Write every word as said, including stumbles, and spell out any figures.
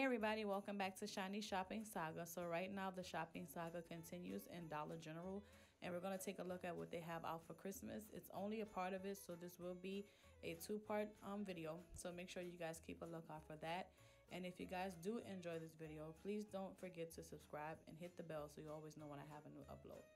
Hey everybody, welcome back to Shanice Shopping Saga. So right now the shopping saga continues in Dollar General, and we're going to take a look at what they have out for Christmas. It's only a part of it, so this will be a two-part um video, so make sure you guys keep a lookout for that. And if you guys do enjoy this video, please don't forget to subscribe and hit the bell so you always know when I have a new upload.